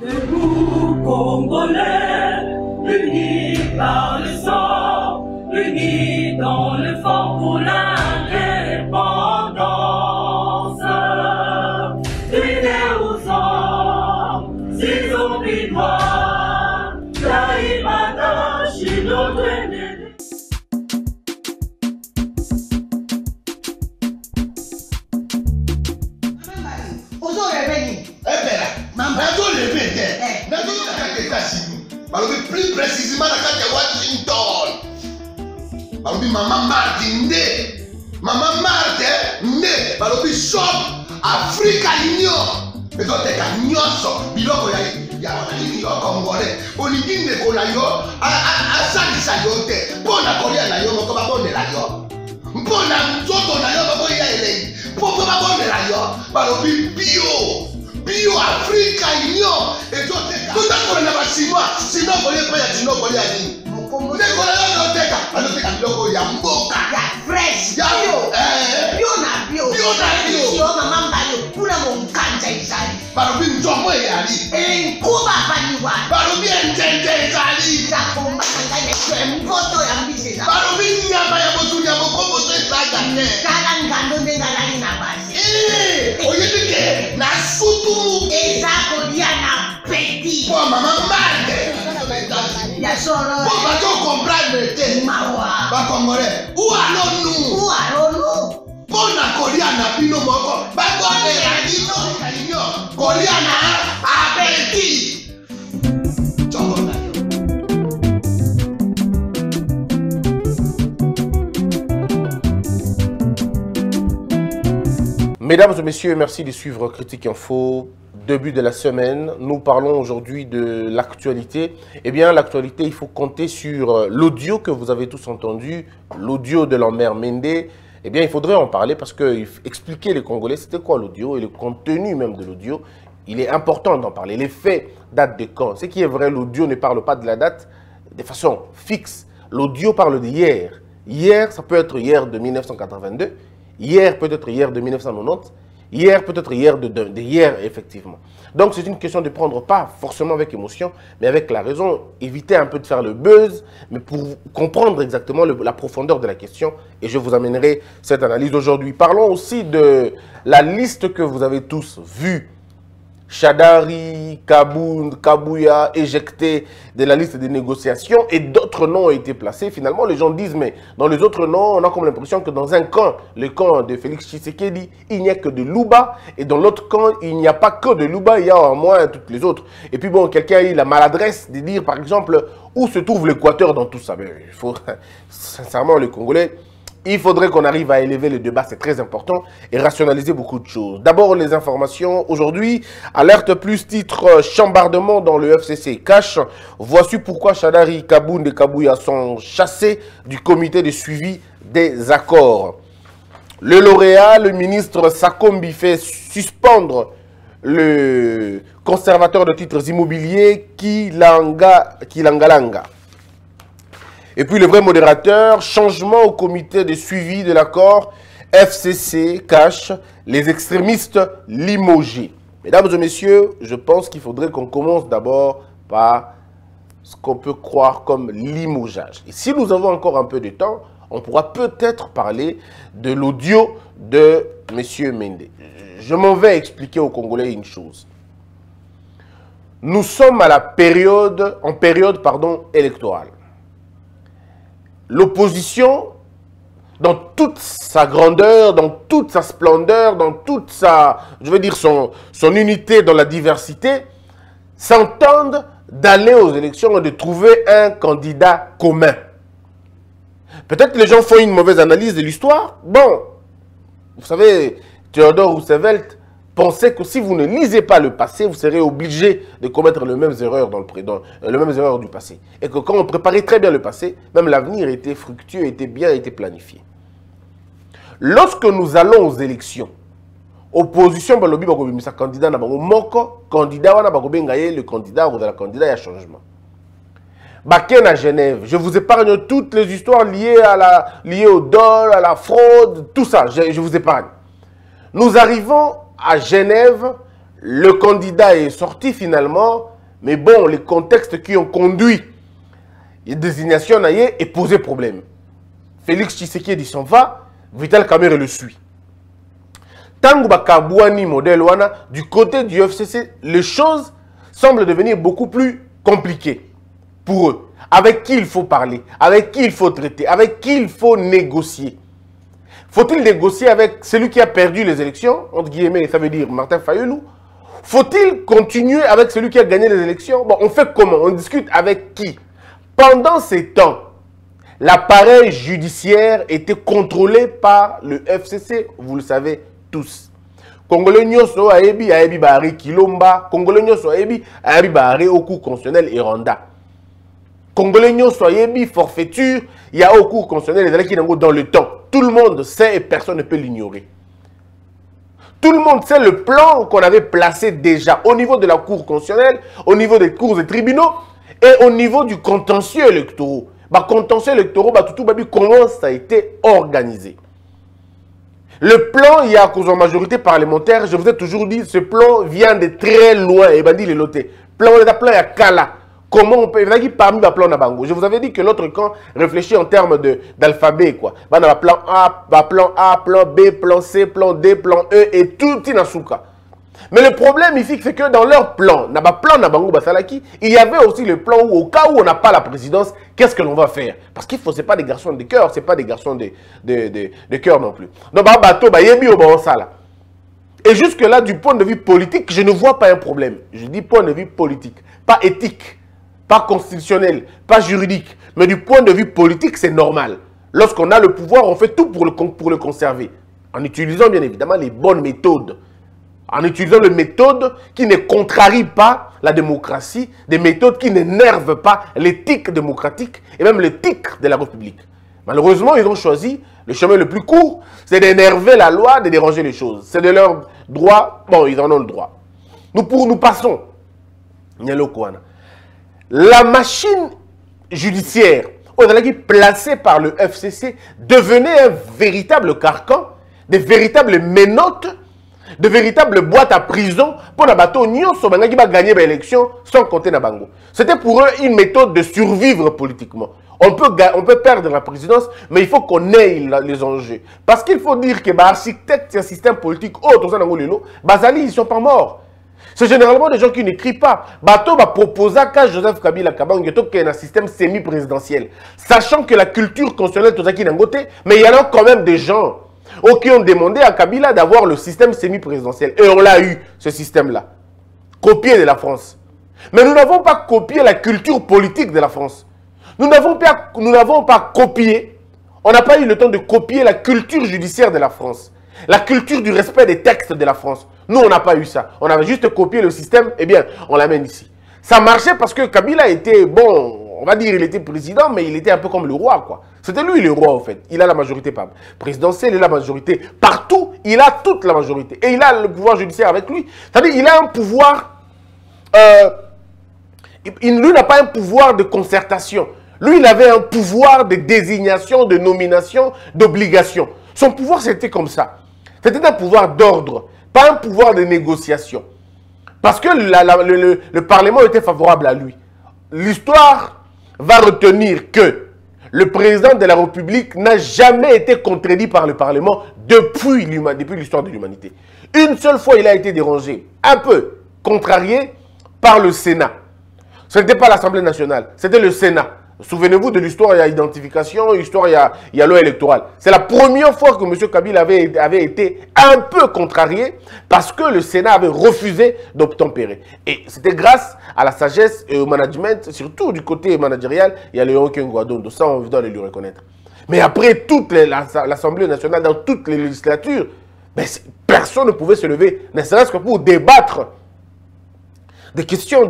de nous, Congolais, unis par le sang, unis dans le fort pour l'indépendance. Unis aux hommes, s'ils ont mis droit, Taïmata, Chino, Dwené. Plus précisément la carte de Washington. Balobi maman Marthe Nde, maman Marthe Nde, balobi shop Africa Union. Mais toi t'es gagnant, biloko ya wanani yo Congolais. Olingi ndeko na yo, asalisa yo te. Mpona kolia na yo moko babondela yo. Mpona nzoto na yo babo ya elei. Mpo babondela yo, balobi bio. Bio Africa Union et toi t'es tout d'accord na basima sinon voler pas ya sinon voler ani on est voler na teka ano teka biloko ya mboka ya fresh ya bio na bio sio mama mbalo kula monganja izali barobi njomo yali enkuba baniwa barobi entende izali ya komba kanga ya mboto ya mbise barobi nyama ya botu ya bokombo so izaka ne kala ngando ndenga nani na basi oyedike na sutu ezako diana petit oh mama mande ya solo bon va tu comprendre te mawa ba congolais ou alors nous bona koliana bino moko ba kondela bino kalino koliana apeti chongona. Mesdames et messieurs, merci de suivre Critique Info. Début de la semaine, nous parlons aujourd'hui de l'actualité. Eh bien, l'actualité, il faut compter sur l'audio que vous avez tous entendu, l'audio de l'emmère Mende. Eh bien, il faudrait en parler parce que expliquer les Congolais, c'était quoi l'audio et le contenu même de l'audio. Il est important d'en parler. Les faits datent de quand? Ce qui est vrai, l'audio ne parle pas de la date de façon fixe. L'audio parle d'hier. Hier, ça peut être hier de 1982. Hier, peut-être hier de 1990, hier, peut-être hier de hier, effectivement. Donc, c'est une question de prendre pas forcément avec émotion, mais avec la raison, éviter un peu de faire le buzz, mais pour comprendre exactement la profondeur de la question, et je vous amènerai cette analyse aujourd'hui. Parlons aussi de la liste que vous avez tous vue. Shadary, Kabunde, Kabuya, éjectés de la liste des négociations et d'autres noms ont été placés. Finalement, les gens disent, mais dans les autres noms, on a comme l'impression que dans un camp, le camp de Félix Tshisekedi, il n'y a que de Luba. Et dans l'autre camp, il n'y a pas que de Luba, il y a au moins toutes les autres. Et puis bon, quelqu'un a eu la maladresse de dire, par exemple, où se trouve l'Équateur dans tout ça. Mais il faut, sincèrement, les Congolais... Il faudrait qu'on arrive à élever le débat, c'est très important, et rationaliser beaucoup de choses. D'abord, les informations aujourd'hui. Alerte plus titre chambardement dans le FCC. Cache, voici pourquoi Shadary, Kabunde et Kabuya sont chassés du comité de suivi des accords. Le lauréat, le ministre Sakombi fait suspendre le conservateur de titres immobiliers Kilanga Langa. Et puis le vrai modérateur, changement au comité de suivi de l'accord FCC, cache les extrémistes limogés. Mesdames et messieurs, je pense qu'il faudrait qu'on commence d'abord par ce qu'on peut croire comme limogeage. Et si nous avons encore un peu de temps, on pourra peut-être parler de l'audio de M. Mende. Je m'en vais expliquer aux Congolais une chose. Nous sommes à la période, en période électorale. L'opposition, dans toute sa grandeur, dans toute sa splendeur, dans toute sa, je veux dire, son unité dans la diversité, s'entendent d'aller aux élections et de trouver un candidat commun. Peut-être que les gens font une mauvaise analyse de l'histoire. Bon, vous savez, Théodore Roosevelt pensait que si vous ne lisez pas le passé, vous serez obligé de commettre les mêmes erreurs du passé. Et que quand on préparait très bien le passé, même l'avenir était fructueux, était bien, était planifié. Lorsque nous allons aux élections, opposition, candidat, changement. Bakken à Genève, je vous épargne toutes les histoires liées au dol, à la fraude, tout ça, je vous épargne. Nous arrivons à Genève, Le candidat est sorti finalement, mais bon, les contextes qui ont conduit les désignations et posé problème. Félix Tshisekedi s'en va, Vital Kamerhe le suit. Tango Kabuani, Modèlouana, du côté du FCC, les choses semblent devenir beaucoup plus compliquées pour eux. Avec qui il faut parler, avec qui il faut traiter, avec qui il faut négocier. Faut-il négocier avec celui qui a perdu les élections, entre guillemets, ça veut dire Martin Fayulu? Faut-il continuer avec celui qui a gagné les élections? Bon, on fait comment? On discute avec qui? Pendant ces temps, l'appareil judiciaire était contrôlé par le FCC, vous le savez tous. Congolais nyoso aebi aebi baré Kilomba, Congolais nyoso aebi aebi baré au cours constitutionnel et Rwanda. Congolais nyoso aebi forfaiture, il y a au cours constitutionnel et dans le temps. Tout le monde sait et personne ne peut l'ignorer. Tout le monde sait le plan qu'on avait placé déjà au niveau de la cour constitutionnelle, au niveau des cours et tribunaux et au niveau du contentieux électoral. Le contentieux électoral, comment ça a été organisé? Le plan, il y a à cause en majorité parlementaire, je vous ai toujours dit, ce plan vient de très loin. Et dit le loté. Plan, on plan, il y a Kala. Comment on peut... Parmi les plans, je vous avais dit que l'autre camp réfléchit en termes d'alphabet. Il y a plan A, plan B, plan C, plan D, plan E et tout petit Nasuka. Mais le problème ici, c'est que dans leur plan Basalaki, il y avait aussi le plan où, au cas où on n'a pas la présidence, qu'est-ce que l'on va faire? Parce qu'il faut, ce n'est pas des garçons de cœur, ce n'est pas des garçons de cœur non plus. Donc, bateau, yébi au Bansala. Et jusque-là, du point de vue politique, je ne vois pas un problème. Je dis point de vue politique, pas éthique, pas constitutionnel, pas juridique, mais du point de vue politique, c'est normal. Lorsqu'on a le pouvoir, on fait tout pour le conserver, en utilisant bien évidemment les bonnes méthodes, en utilisant les méthodes qui ne contrarient pas la démocratie, des méthodes qui n'énervent pas l'éthique démocratique et même l'éthique de la République. Malheureusement, ils ont choisi le chemin le plus court, c'est d'énerver la loi, de déranger les choses. C'est de leur droit, bon, ils en ont le droit. Nous passons. La machine judiciaire, placée par le FCC, devenait un véritable carcan, des véritables menottes, de véritables boîtes à prison pour la bateau qui va gagner l'élection sans compter Nabango. C'était pour eux une méthode de survivre politiquement. On peut perdre la présidence, mais il faut qu'on ait les enjeux. Parce qu'il faut dire que les architectes d'un système politique autre, ils ne sont pas morts. C'est généralement des gens qui n'écrivent pas. Bato va proposer à Joseph Kabila Kabangeto qui est un système semi-présidentiel. Sachant que la culture constitutionnelle Tozaki Nangote, mais il y en a quand même des gens qui ont demandé à Kabila d'avoir le système semi-présidentiel. Et on l'a eu, ce système-là. Copié de la France. Mais nous n'avons pas copié la culture politique de la France. Nous n'avons pas copié, on n'a pas eu le temps de copier la culture judiciaire de la France. La culture du respect des textes de la France. Nous, on n'a pas eu ça. On avait juste copié le système. Eh bien, on l'amène ici. Ça marchait parce que Kabila était, bon, on va dire, il était président, mais il était un peu comme le roi, quoi. C'était lui le roi, en fait. Il a la majorité présidentielle, il a la majorité partout. Il a toute la majorité. Et il a le pouvoir judiciaire avec lui. C'est-à-dire, il a un pouvoir... lui n'a pas un pouvoir de concertation. Lui, il avait un pouvoir de désignation, de nomination, d'obligation. Son pouvoir, c'était comme ça. C'était un pouvoir d'ordre, pas un pouvoir de négociation. Parce que le Parlement était favorable à lui. L'histoire va retenir que le président de la République n'a jamais été contredit par le Parlement depuis l'histoire de l'humanité. Une seule fois, il a été dérangé, un peu contrarié par le Sénat. Ce n'était pas l'Assemblée nationale, c'était le Sénat. Souvenez-vous de l'histoire, il y a identification, l'histoire, il y a loi électorale. C'est la première fois que M. Kabila avait été un peu contrarié parce que le Sénat avait refusé d'obtempérer. Et c'était grâce à la sagesse et au management, surtout du côté managérial, il y a le Yonkengouadon, ça on doit le lui reconnaître. Mais après toute l'Assemblée nationale, dans toutes les législatures, ben, personne ne pouvait se lever, ne serait-ce que pour débattre des questions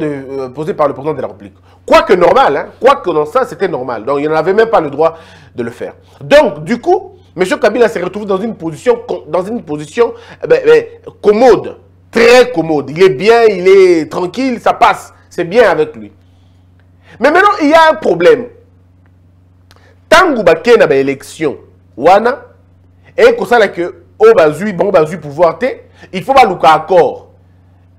posées par le président de la République. Quoique normal, hein, quoique dans ça, c'était normal. Donc, il n'avait même pas le droit de le faire. Donc, du coup, M. Kabila s'est retrouvé dans une position commode, très commode. Il est bien, il est tranquille, ça passe. C'est bien avec lui. Mais maintenant, il y a un problème. Tango bakena ba élection, wana, et comme ça, là, que, oh, bah, zui, bon, bah, zui, pouvoir, il faut pas louka accord.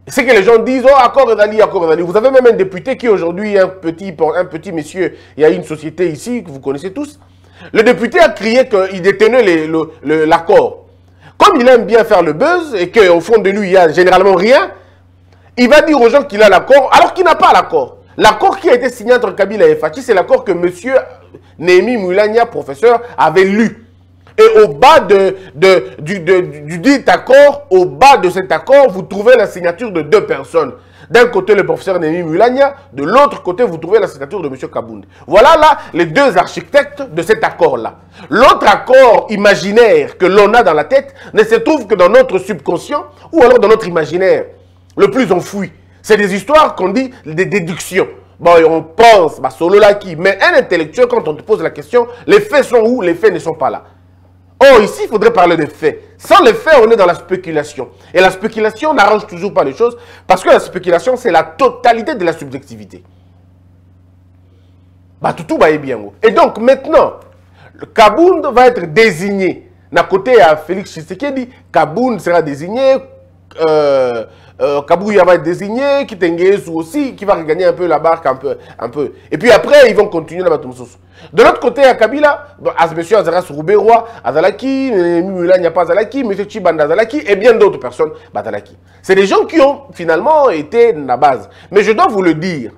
C'est que les gens disent, oh, accord d'Ali. Vous avez même un député qui aujourd'hui, un petit monsieur, il y a une société ici que vous connaissez tous. Le député a crié qu'il détenait l'accord. Comme il aime bien faire le buzz et qu'au fond de lui, il n'y a généralement rien, il va dire aux gens qu'il a l'accord alors qu'il n'a pas l'accord. L'accord qui a été signé entre Kabila et Fatih, c'est l'accord que monsieur Néhémie Mwilanya, professeur, avait lu. Et au bas du dit accord, au bas de cet accord, vous trouvez la signature de deux personnes. D'un côté, le professeur Néhémie Mwilanya, de l'autre côté, vous trouvez la signature de M. Kabunde. Voilà là les deux architectes de cet accord-là. L'autre accord imaginaire que l'on a dans la tête ne se trouve que dans notre subconscient ou alors dans notre imaginaire, le plus enfoui. C'est des histoires qu'on dit des déductions. Bon, et on pense, bah, Sololaki, mais un intellectuel, quand on te pose la question, les faits sont où? Les faits ne sont pas là. Oh, ici, il faudrait parler des faits. Sans les faits, on est dans la spéculation. Et la spéculation n'arrange toujours pas les choses, parce que la spéculation, c'est la totalité de la subjectivité. Bah, tout va bien. Et donc, maintenant, le Kabunde va être désigné. D'un côté, à Félix Tshisekedi, Kabunde sera désigné, Kabuya va être désigné, Kitengesu aussi, qui va regagner un peu la barque, un peu. Et puis après, ils vont continuer la Batumsos. De l'autre côté, à Kabila, à ce monsieur Azaras Roubérois, Azalaki, Mulanya pas Azalaki, monsieur Chibanda Azalaki, et bien d'autres personnes, Badalaki. C'est des gens qui ont finalement été la base. Mais je dois vous le dire,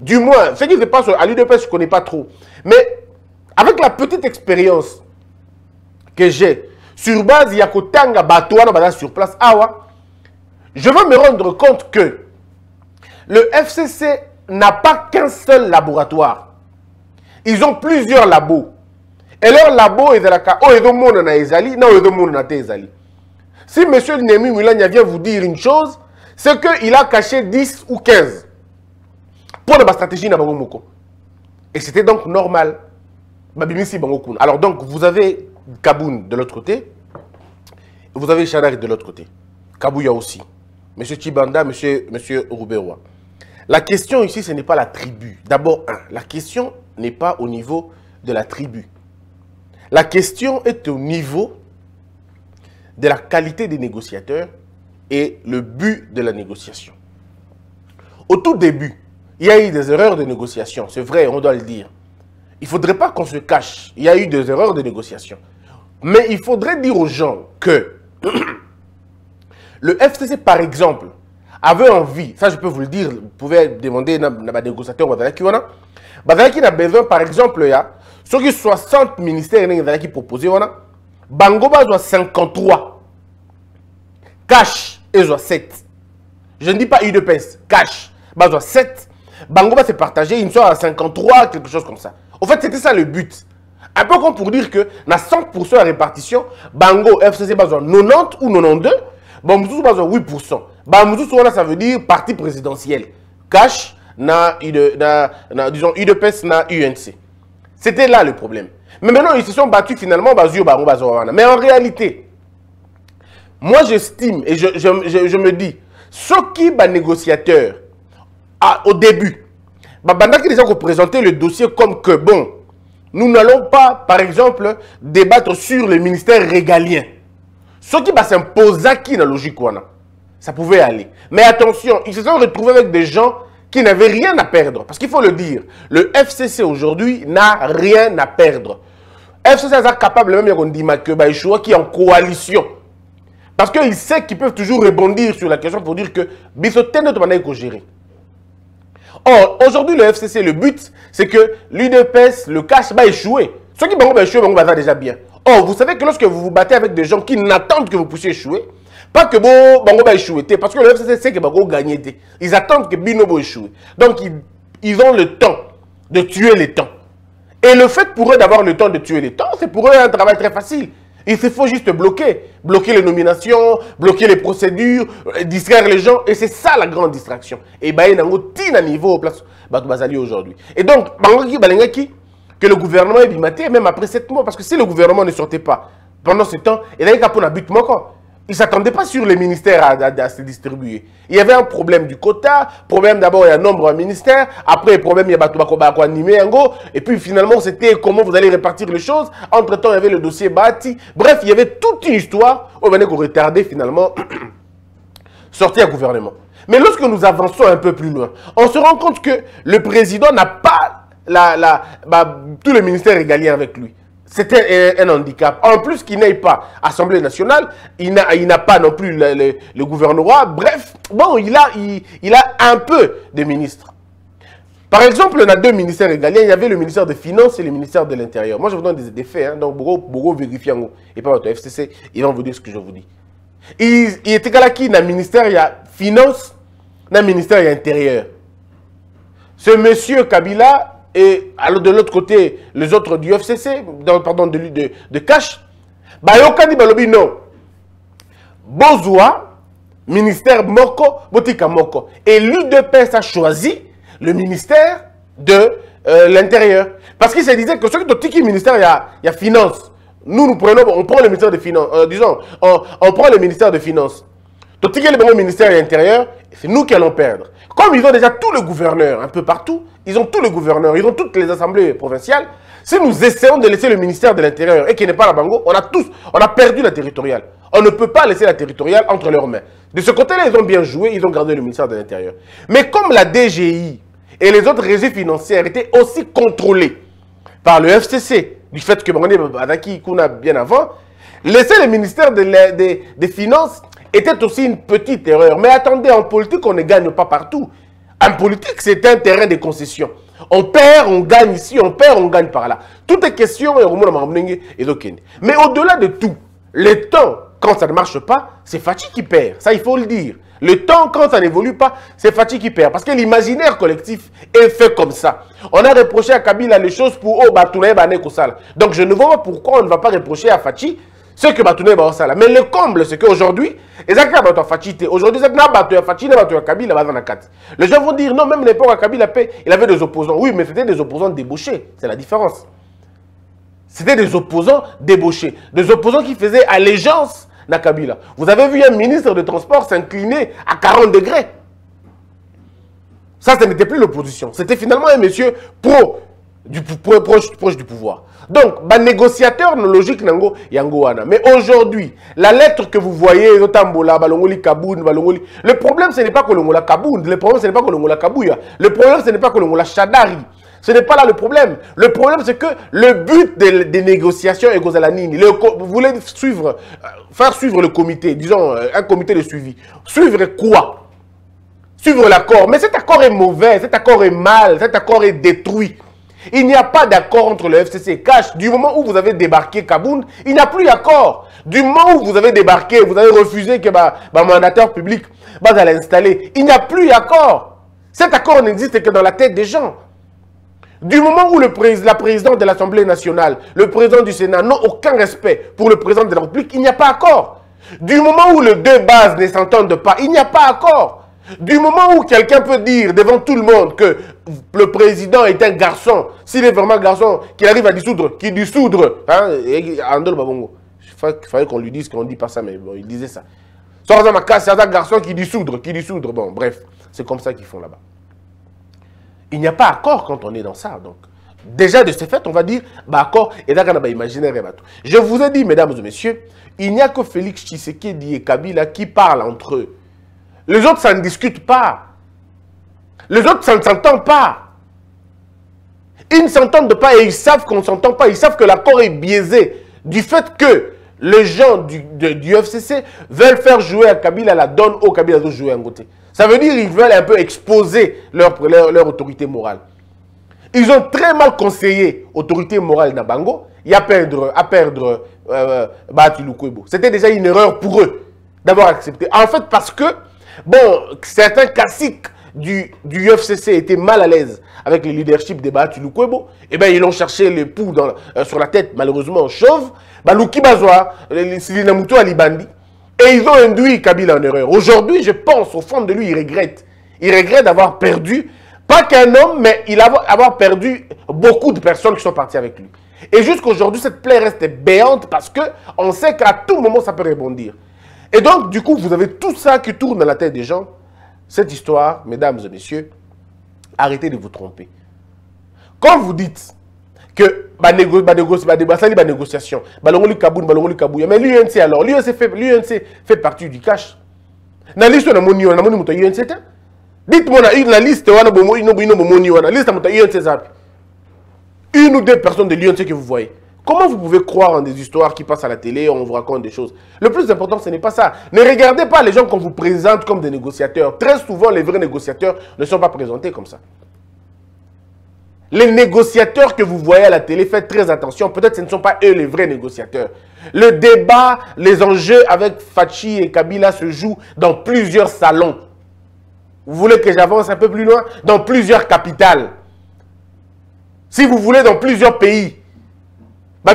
du moins, ce qui se passe à l'UDPS, je ne connais pas trop. Mais avec la petite expérience que j'ai, sur base, il y a que Tanga Batouan, sur place, Awa. Je veux me rendre compte que le FCC n'a pas qu'un seul laboratoire. Ils ont plusieurs labos. Et leur labo est dans la cas où ils ont na ezali, na ils ont na tezali. Si M. Néhémie Mwilanya vient vous dire une chose, c'est qu'il a caché 10 ou 15 pour la stratégie na bango moko. Et c'était donc normal. Babimisi bango kuna. Alors donc vous avez Kabunde de l'autre côté, vous avez Shadary de l'autre côté, Kabuya aussi. Monsieur Tshibanda, monsieur Roubérois. La question ici, ce n'est pas la tribu. D'abord, la question n'est pas au niveau de la tribu. La question est au niveau de la qualité des négociateurs et le but de la négociation. Au tout début, il y a eu des erreurs de négociation. C'est vrai, on doit le dire. Il ne faudrait pas qu'on se cache. Il y a eu des erreurs de négociation. Mais il faudrait dire aux gens que le FCC, par exemple, avait envie, ça je peux vous le dire, vous pouvez demander à un négociateur Badalaki a besoin, par exemple, ceux qui 60 ministères qui proposés, Bangoba a 53, cash et 7. Je ne dis pas UDPS, cash, a 7, Bangoba s'est partagé, une soirée à 53, quelque chose comme ça. En fait, c'était ça le but. Un peu comme pour dire que dans 100% de la répartition, Bango FCC a 90 ou 92. Bon, nous sommes à 8%. Bah, nous sommes là, ça veut dire parti présidentiel. Cash, disons, UDPS, UNC. C'était là le problème. Mais maintenant, ils se sont battus finalement. Mais en réalité, moi, j'estime et je me dis, ceux qui, négociateurs, au début, ils ont présenté le dossier comme que, bon, nous n'allons pas, par exemple, débattre sur le ministère régalien. Ce qui va s'imposer qui dans la logique, ça pouvait aller. Mais attention, ils se sont retrouvés avec des gens qui n'avaient rien à perdre. Parce qu'il faut le dire, le FCC aujourd'hui n'a rien à perdre. FCC est capable même qu'on dit que qui est en coalition. Parce qu'ils savent qu'ils peuvent toujours rebondir sur la question pour dire que Bissotène doit gérer. Or, aujourd'hui, le FCC, le but, c'est que l'UDPS, le cash va échouer. Ceux qui vont échouer vont déjà bien. Or, vous savez que lorsque vous vous battez avec des gens qui n'attendent que vous puissiez échouer, pas que Bango va échouer, parce que le FCC sait que Bango gagne. Ils attendent que Binobo échoue. Donc, ils ont le temps de tuer les temps. Et le fait pour eux d'avoir le temps de tuer les temps, c'est pour eux un travail très facile. Il faut juste bloquer. Bloquer les nominations, bloquer les procédures, distraire les gens. Et c'est ça la grande distraction. Et bien, il y a un niveau place Bazali aujourd'hui. Et donc, Bango qui balengaki, que le gouvernement est bimaté, même après 7 mois. Parce que si le gouvernement ne sortait pas pendant ce temps, il n'avait qu'à pour la but manquant. Il ne s'attendait pas sur les ministères à se distribuer. Il y avait un problème du quota, problème d'abord, il y a un nombre de ministères, après, problème, il y a Batubako animé, et puis finalement, c'était comment vous allez répartir les choses. Entre-temps, il y avait le dossier Bati. Bref, il y avait toute une histoire où on venait qu'on retardait finalement sortir à gouvernement. Mais lorsque nous avançons un peu plus loin, on se rend compte que le président n'a pas tout le ministère régalien avec lui. C'était un handicap. En plus qu'il n'ait pas Assemblée nationale, il n'a pas non plus le gouvernorat. Bref, bon, il a un peu de ministres. Par exemple, on a deux ministères régaliens. Il y avait le ministère des Finances et le ministère de l'Intérieur. Moi, je vous donne des faits. Hein, donc, beaucoup vérifiez en haut. Et par votre FCC, ils vont vous dire ce que je vous dis. Il était là qui dans le ministère, il y a Finances, dans le ministère, il y a Intérieur. Ce monsieur Kabila... Et alors de l'autre côté, les autres du FCC, pardon, de Cash, Bayokani Balobi, non. Bozoua, ministère Moko, Botika Moko. Et l'UDPS a choisi le ministère de l'Intérieur. Parce qu'il se disait que ceux qui ont dit qu'il ministère, il y a Finance. Nous, on prend le ministère de Finance. Disons, on prend le ministère de Finance. Donc, il y a le ministère de l'Intérieur, c'est nous qui allons perdre. Comme ils ont déjà tout le gouverneur, un peu partout, ils ont tout le gouverneur, ils ont toutes les assemblées provinciales, si nous essayons de laisser le ministère de l'Intérieur et qu'il n'est pas la Bango, on a perdu la territoriale. On ne peut pas laisser la territoriale entre leurs mains. De ce côté-là, ils ont bien joué, ils ont gardé le ministère de l'Intérieur. Mais comme la DGI et les autres régies financières étaient aussi contrôlées par le FCC, du fait que Bandé Badalaki Kuna bien avant, laisser le ministère des Finances était aussi une petite erreur. Mais attendez, en politique, on ne gagne pas partout. En politique, c'est un terrain de concession. On perd, on gagne ici, on perd, on gagne par là. Tout est question, mais au-delà de tout, le temps, quand ça ne marche pas, c'est Fatih qui perd. Ça, il faut le dire. Le temps, quand ça n'évolue pas, c'est Fatih qui perd. Parce que l'imaginaire collectif est fait comme ça. On a reproché à Kabila les choses pour « Oh, Batounaï, Bané, Kosala ». Donc, je ne vois pas pourquoi on ne va pas reprocher à Fatih ce que Batouné Baosala. Mais le comble, c'est qu'aujourd'hui, les gens qui ont fatigué, aujourd'hui, les gens qui ont fatigué, les gens vont dire, non, même à l'époque à Kabila, il avait des opposants. Oui, mais c'était des opposants débauchés. C'est la différence. C'était des opposants débauchés. Des opposants qui faisaient allégeance à Kabila. Vous avez vu un ministre de transport s'incliner à 40 degrés. Ça, ce n'était plus l'opposition. C'était finalement un monsieur proche du pouvoir. Donc, les négociateurs, logique, nango yangoana. Mais aujourd'hui, la lettre que vous voyez, le problème, ce n'est pas que l'ongola Kabunde, le problème, ce n'est pas que l'ongola Kabuya, le problème, ce n'est pas que l'ongola Shadary. Ce n'est pas là le problème. Le problème, c'est que le but des négociations est Gozalanini. Vous voulez faire suivre le comité, disons, un comité de suivi. Suivre quoi? Suivre l'accord. Mais cet accord est mauvais, cet accord est mal, cet accord est détruit. Il n'y a pas d'accord entre le FCC et Cash. Du moment où vous avez débarqué Kabunde, il n'y a plus d'accord. Du moment où vous avez débarqué, vous avez refusé que mandateur public va l'installer. Il n'y a plus d'accord. Cet accord n'existe que dans la tête des gens. Du moment où la présidente de l'Assemblée nationale, le président du Sénat n'ont aucun respect pour le président de la République, il n'y a pas d'accord. Du moment où les deux bases ne s'entendent pas, il n'y a pas d'accord. Du moment où quelqu'un peut dire devant tout le monde que le président est un garçon, s'il est vraiment garçon, qu'il arrive à dissoudre, qu'il dissoudre, hein, Andol Babongo, il fallait qu'on lui dise qu'on ne dit pas ça, mais bon, il disait ça. C'est un garçon qui dissoudre, bon, bref, c'est comme ça qu'ils font là-bas. Il n'y a pas accord quand on est dans ça, donc. Déjà de ce fait, on va dire, bah accord, et là, imaginaire et tout. Je vous ai dit, mesdames et messieurs, il n'y a que Félix Tshisekedi et Kabila qui parlent entre eux. Les autres, ça ne discute pas. Les autres, ça ne s'entend pas. Ils ne s'entendent pas et ils savent qu'on ne s'entend pas. Ils savent que l'accord est biaisé du fait que les gens du FCC veulent faire jouer à Kabila la donne au Kabila de jouer à côté. Ça veut dire qu'ils veulent un peu exposer leur autorité morale. Ils ont très mal conseillé l'autorité morale d'Abango et à perdre Bati Lukwebo. C'était déjà une erreur pour eux d'avoir accepté. En fait, parce que bon, certains caciques du FCC étaient mal à l'aise avec le leadership de Bati Lukwebo. Eh bien, ils l'ont cherché les poux sur la tête, malheureusement, chauve. Balouki Bazoa, Silinamuto Alibandi. Et ils ont induit Kabila en erreur. Aujourd'hui, je pense, au fond de lui, il regrette. Il regrette d'avoir perdu, pas qu'un homme, mais il avoir perdu beaucoup de personnes qui sont parties avec lui. Et jusqu'aujourd'hui, cette plaie reste béante parce qu'on sait qu'à tout moment, ça peut rebondir. Et donc, du coup, vous avez tout ça qui tourne dans la tête des gens. Cette histoire, mesdames et messieurs, arrêtez de vous tromper. Quand vous dites que négociation, mais l'UNC fait partie du Cash. La liste de moni on a moni muta UNC. Dites-moi la liste on a bomo moni on a liste muta UNC. Une ou deux personnes de l'UNC que vous voyez. Comment vous pouvez croire en des histoires qui passent à la télé, on vous raconte des choses? Le plus important, ce n'est pas ça. Ne regardez pas les gens qu'on vous présente comme des négociateurs. Très souvent, les vrais négociateurs ne sont pas présentés comme ça. Les négociateurs que vous voyez à la télé, faites très attention. Peut-être ce ne sont pas eux les vrais négociateurs. Le débat, les enjeux avec Fachi et Kabila se jouent dans plusieurs salons. Vous voulez que j'avance un peu plus loin? Dans plusieurs capitales. Si vous voulez, dans plusieurs pays. Un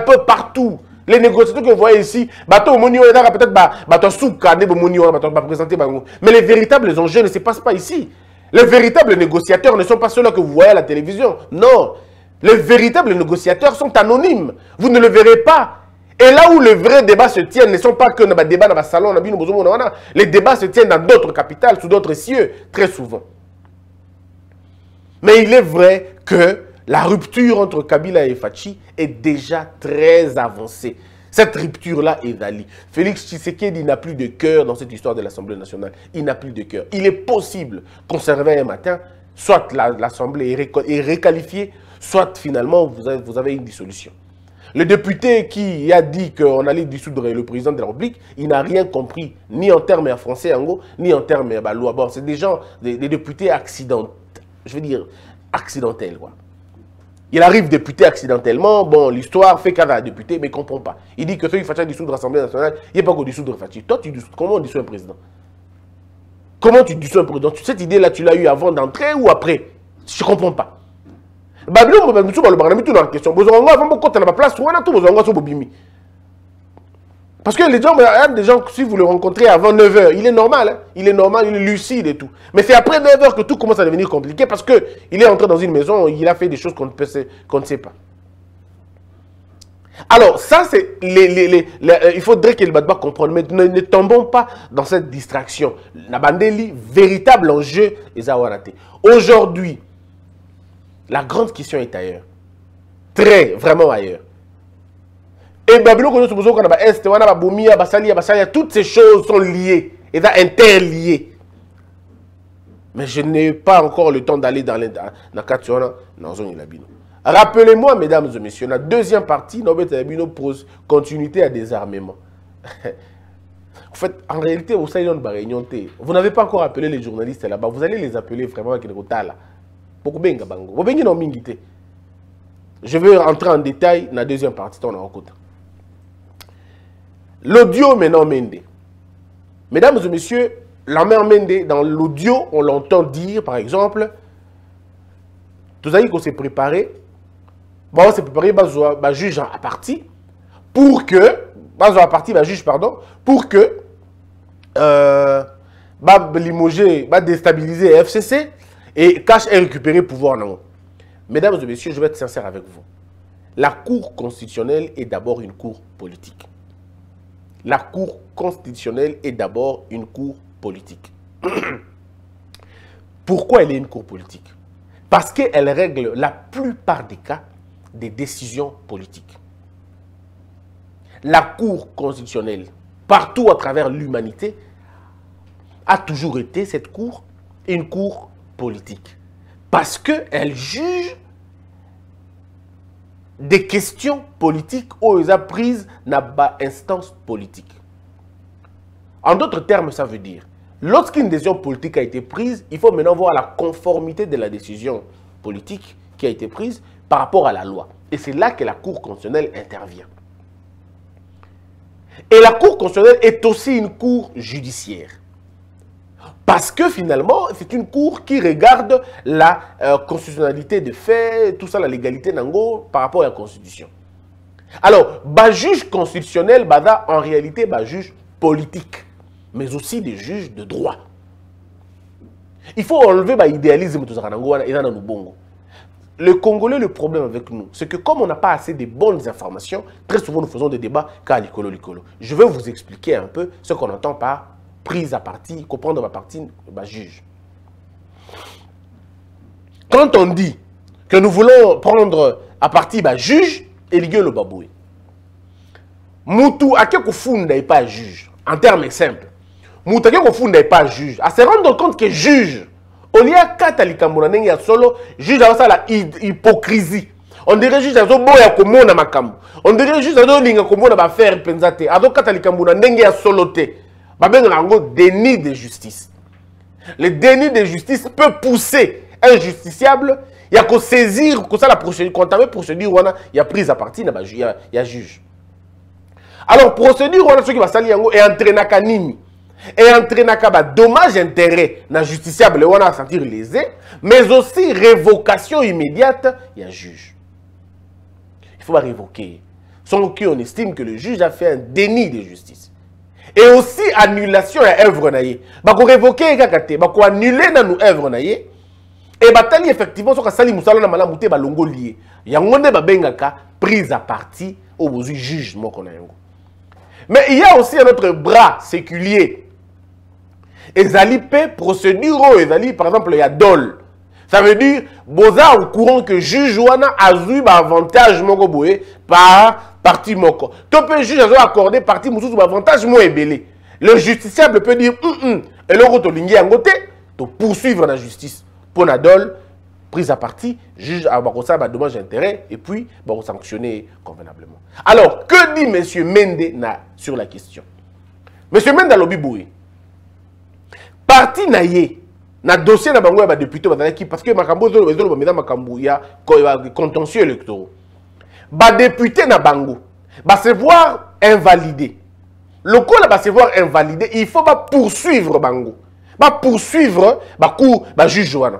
peu partout. Les négociateurs que vous voyez ici, mais les véritables enjeux ne se passent pas ici. Les véritables négociateurs ne sont pas ceux-là que vous voyez à la télévision. Non. Les véritables négociateurs sont anonymes. Vous ne le verrez pas. Et là où les vrais débats se tiennent, ne sont pas que dans les débats dans les salons. Les débats se tiennent dans d'autres capitales, sous d'autres cieux, très souvent. Mais il est vrai que la rupture entre Kabila et Fachi est déjà très avancée. Cette rupture-là est valide. Félix Tshisekedi n'a plus de cœur dans cette histoire de l'Assemblée nationale. Il n'a plus de cœur. Il est possible qu'on se réveille un matin, soit l'Assemblée est requalifiée, soit finalement vous avez une dissolution. Le député qui a dit qu'on allait dissoudre le président de la République, il n'a rien compris, ni en termes français, ni en termes balois. Bon, c'est des gens, des députés accidentels. Je veux dire, accidentels, quoi. Il arrive député accidentellement, bon, l'histoire fait qu'un député, mais il ne comprend pas. Il dit que celui qui fait dissoudre l'Assemblée nationale, il n'y a pas qu'on dissoudre Fachi. Toi, tu dissoudre. Comment on dissout un président? Comment tu dissout un président? Cette idée-là, tu l'as eue avant d'entrer ou après? Je ne comprends pas. Parce que les gens, si vous le rencontrez avant 9h, il est normal, hein? Il est normal, il est lucide et tout. Mais c'est après 9h que tout commence à devenir compliqué parce qu'il est entré dans une maison, il a fait des choses qu'on ne sait pas. Alors, ça, c'est... il faudrait que le Badba comprenne, mais ne tombons pas dans cette distraction. La Bandeli, véritable enjeu, est à Ouaraté. Aujourd'hui, la grande question est ailleurs. Très, vraiment ailleurs. Et toutes ces choses sont liées, et interliées. Mais je n'ai pas encore le temps d'aller dans la zone. Rappelez-moi, mesdames et messieurs, la deuxième partie, nous avons pose continuité à désarmement. En fait, en réalité, vous n'avez pas encore appelé les journalistes là-bas. Vous allez les appeler vraiment avec le retard là. Je vais rentrer en détail dans la deuxième partie. L'audio maintenant Mende. Mesdames et messieurs, la mère Mende, dans l'audio, on l'entend dire, par exemple, tout ça qu'on s'est préparé, on s'est préparé, juge à partie, pour que, juge, pardon, pour que, limoger, déstabiliser FCC, et cache et récupérer pouvoir, non. Mesdames et messieurs, je vais être sincère avec vous. La Cour constitutionnelle est d'abord une cour politique. La Cour constitutionnelle est d'abord une cour politique. Pourquoi elle est une cour politique? Parce qu'elle règle la plupart des cas des décisions politiques. La Cour constitutionnelle, partout à travers l'humanité, a toujours été cette cour, une cour politique. Parce qu'elle juge des questions politiques où ils ont prise n'a pas instance politique. En d'autres termes, ça veut dire, lorsqu'une décision politique a été prise, il faut maintenant voir la conformité de la décision politique qui a été prise par rapport à la loi. Et c'est là que la Cour constitutionnelle intervient. Et la Cour constitutionnelle est aussi une cour judiciaire. Parce que finalement, c'est une cour qui regarde la constitutionnalité de fait, tout ça, la légalité nango par rapport à la Constitution. Alors, juge constitutionnel, en réalité, juge politique, mais aussi des juges de droit. Il faut enlever l'idéalisme de Zaranango et Zananubongo. Le Congolais, le problème avec nous, c'est que comme on n'a pas assez de bonnes informations, très souvent nous faisons des débats car l'icolo. Je vais vous expliquer un peu ce qu'on entend par prise à partie, comprendre ma partie, juge. Quand on dit que nous voulons prendre à partie juge, et le baboué. Moutou, à quelque funda n'est pas juge. En termes simples, Moutaki Kofoun n'est pas juge. À se rendre compte que juge, on y a quatre alikambonané, il y a solo, juge dans ça la hypocrisie. On dirait juste à ce moment où on dirait juste à ce moment où on va faire pensate. À ce quatre alikambonané, il y a soloté. Babeng Rango déni de justice. Le déni de justice peut pousser injusticiable. Il y a qu'à saisir, comme ça la procédure, quand on a procédure, il y a prise à partie, il y a juge. Alors, procédure, on a ceux qui va salir et entraîner à nini. Et entraîner à dommage intérêt, na justiciable, on a sentir lésé, mais aussi révocation immédiate, il y a juge. Il faut pas révoquer. Sans que on estime que le juge a fait un déni de justice. Et aussi annulation à œuvre naie. Bah qu'on révoquer et kakate, bah qu'on annuler dans nos œuvres naie. Et batali effectivement sur sali musala na malamouté balongo lié. Yangonde ba bengaka prise à partie au besoin juge mo qu'on a yango. Mais il y a aussi un autre bras séculier. Ezali pe procédure ezali par exemple il y a dol. Ça veut dire boza au courant que juge wana azui ba avantage moko boé par parti moko. To pe juge azo accorder parti mususu ba avantage mo ebelé. Le justiciable peut dire et loko to lingi yango te to poursuivre la justice. Ponadol, prise à partie, juge à Barossa, dommage d'intérêt, et puis on sanctionner convenablement. Alors, que dit M. Mende sur la question? M. Mende a lobby boué. Parti naïe, na dossier na bangoué ba député Badalaki, parce que Makambo zolo bezolo ba meda Makambo ya contentieux électoraux. Ba député na bango, ba se voir invalidé. Le coup là ba se voir invalidé, il faut pas poursuivre bango. Va poursuivre le cours de juge Joana.